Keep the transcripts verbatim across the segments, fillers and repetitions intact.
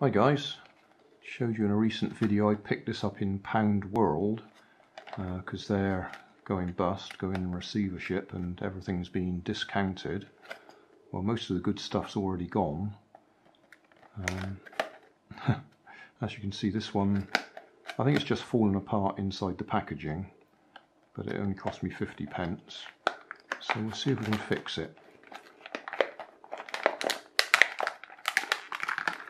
Hi guys, showed you in a recent video I picked this up in Pound World because uh, they're going bust, going in receivership, and everything's being discounted. Well, most of the good stuff's already gone. Um, as you can see, this one, I think it's just fallen apart inside the packaging, but it only cost me fifty pence, so we'll see if we can fix it.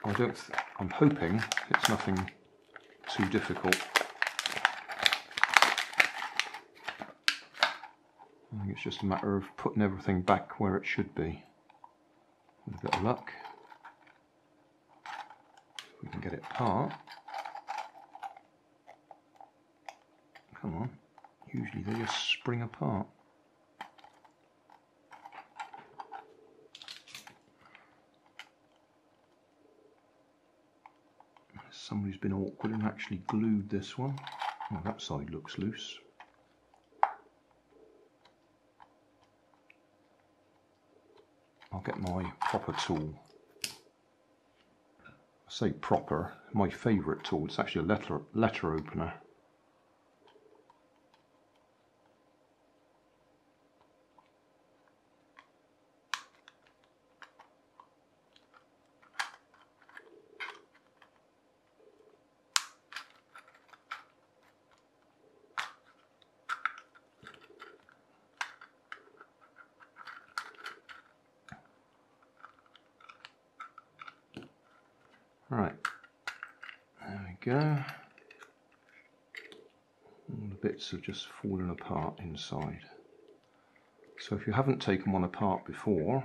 I don't th I'm hoping it's nothing too difficult. I think it's just a matter of putting everything back where it should be. With a bit of luck, we can get it apart. Come on, usually they just spring apart. Somebody's been awkward and actually glued this one. Oh, that side looks loose. I'll get my proper tool. I say proper, my favourite tool, it's actually a letter, letter opener. Right, there we go. All the bits have just fallen apart inside. So if you haven't taken one apart before,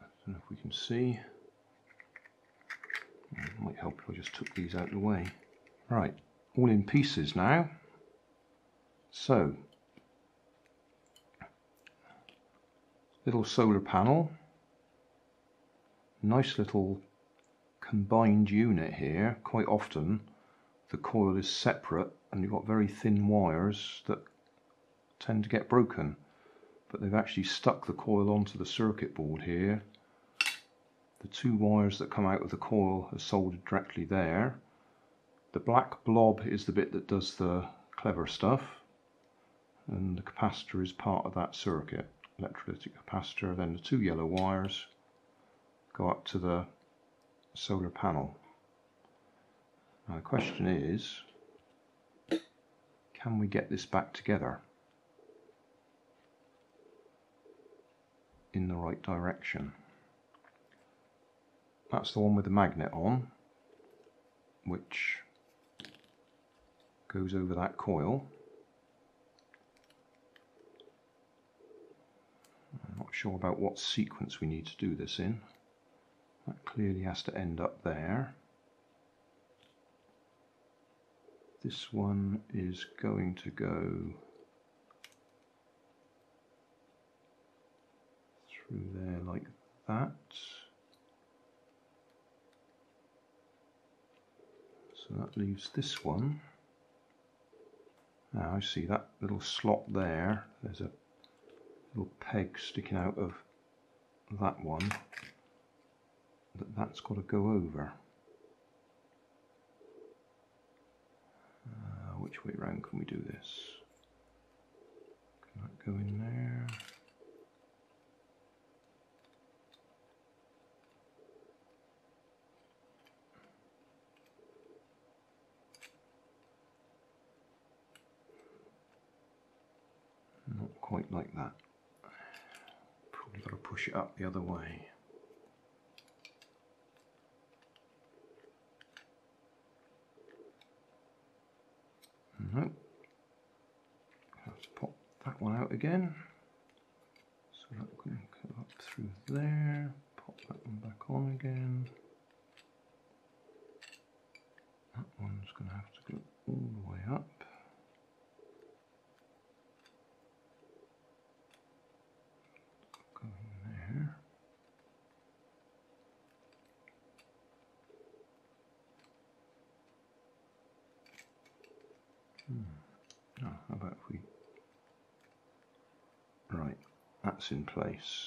I don't know if we can see. It might help if I just took these out of the way. Right, all in pieces now. So, little solar panel, nice little combined unit here. Quite often the coil is separate and you've got very thin wires that tend to get broken, but they've actually stuck the coil onto the circuit board here. The two wires that come out of the coil are soldered directly there. The black blob is the bit that does the clever stuff, and the capacitor is part of that circuit. Electrolytic capacitor, then the two yellow wires go up to the solar panel. Now the question is, can we get this back together in the right direction? That's the one with the magnet on, which goes over that coil. Not sure about what sequence we need to do this in. That clearly has to end up there. This one is going to go through there like that. So that leaves this one. Now I see that little slot there. There's a little peg sticking out of that one, that that's got to go over. Uh, which way round can we do this? Can that go in there? Not quite like that. You've got to push it up the other way. No. Let's pop that one out again. So that can go up through there. Pop that one back on again. That one's going to have to go all the way up. Oh, how about if we... Right, that's in place.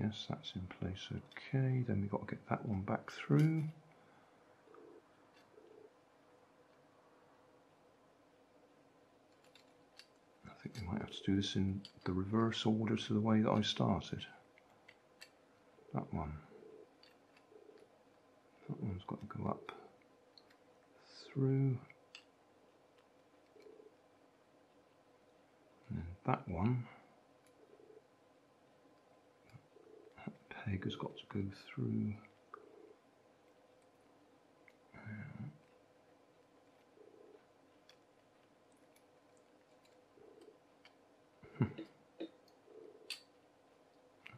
Yes, that's in place. Okay, then we've got to get that one back through. I think we might have to do this in the reverse order to the way that I started. That one. That one's got to go up through. And then that one. Peg has got to go through.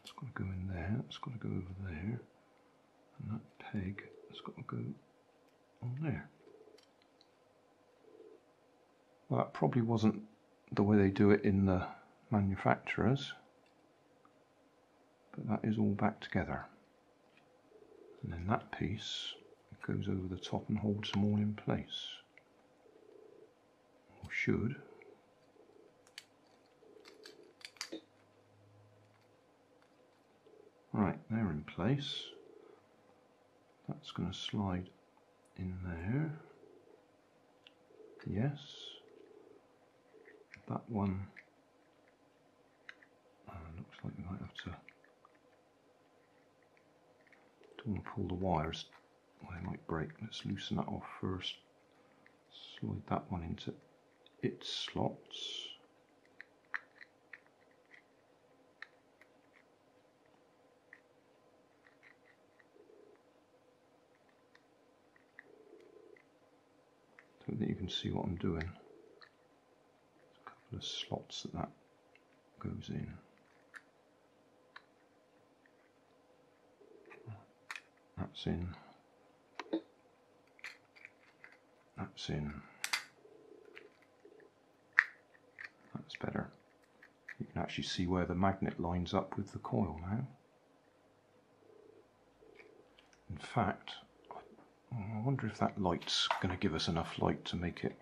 That's got to go in there, that's got to go over there, and that peg has got to go on there. Well, that probably wasn't the way they do it in the manufacturers. But that is all back together. And then that piece goes over the top and holds them all in place. Or should. Right, they're in place. That's going to slide in there. Yes. That one uh, looks like we might have to. I'm going to pull the wires, they might break. Let's loosen that off first. Slide that one into its slots. I don't think you can see what I'm doing. There's a couple of slots that that goes in. That's in, that's in, that's better. You can actually see where the magnet lines up with the coil now. In fact, I wonder if that light's going to give us enough light to make it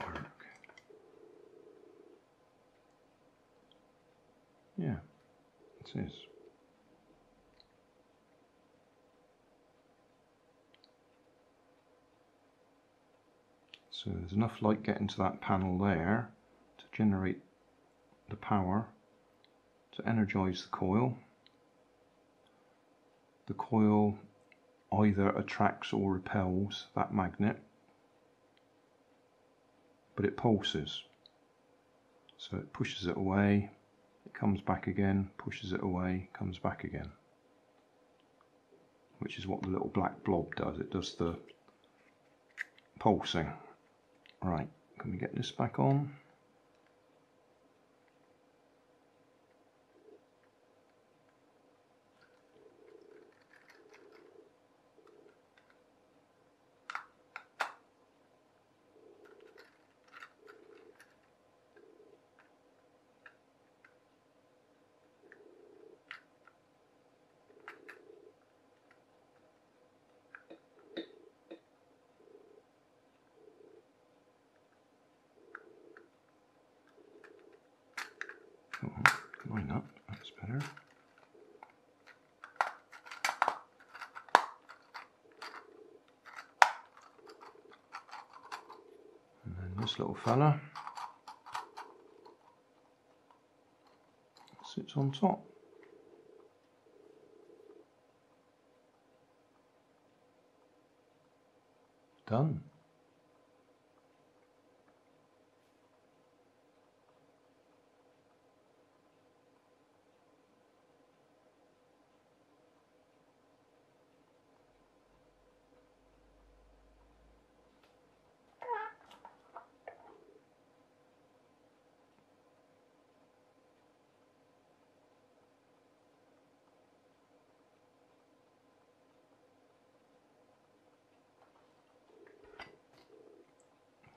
work. Yeah, it is. So there's enough light getting to that panel there to generate the power to energize the coil. The coil either attracts or repels that magnet, but it pulses. So it pushes it away, it comes back again, pushes it away, comes back again. Which is what the little black blob does, it does the pulsing. Right, can we get this back on? Line up, that's better. And then this little fella sits on top. Done.